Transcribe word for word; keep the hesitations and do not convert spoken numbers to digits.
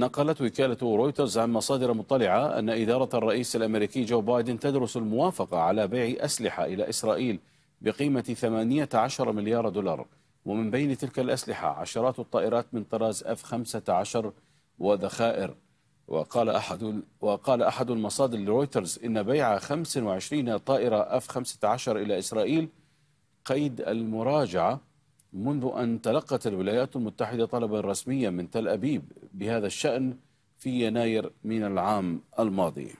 نقلت وكالة رويترز عن مصادر مطلعة أن إدارة الرئيس الأمريكي جو بايدن تدرس الموافقة على بيع أسلحة إلى إسرائيل بقيمة ثمانية عشر مليار دولار، ومن بين تلك الأسلحة عشرات الطائرات من طراز إف خمسة عشر وذخائر. وقال أحد وقال أحد المصادر لرويترز إن بيع خمس وعشرين طائرة إف خمسة عشر إلى إسرائيل قيد المراجعة منذ أن تلقت الولايات المتحدة طلبا رسميا من تل أبيب بهذا الشأن في يناير من العام الماضي.